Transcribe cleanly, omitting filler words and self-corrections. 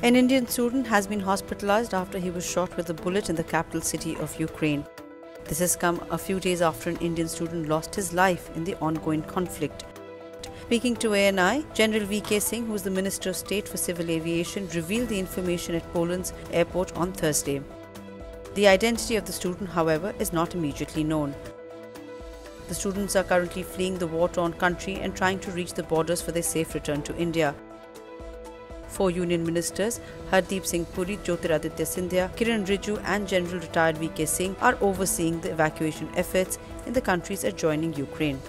An Indian student has been hospitalized after he was shot with a bullet in the capital city of Ukraine. This has come a few days after an Indian student lost his life in the ongoing conflict. Speaking to ANI, General V.K. Singh, who is the Minister of State for Civil Aviation, revealed the information at Poland's airport on Thursday. The identity of the student, however, is not immediately known. The students are currently fleeing the war-torn country and trying to reach the borders for their safe return to India. Four Union Ministers, Hardeep Singh Puri, Jyotiraditya M Scindia, Kiren Rijiju and General Retired V.K. Singh are overseeing the evacuation efforts in the countries adjoining Ukraine.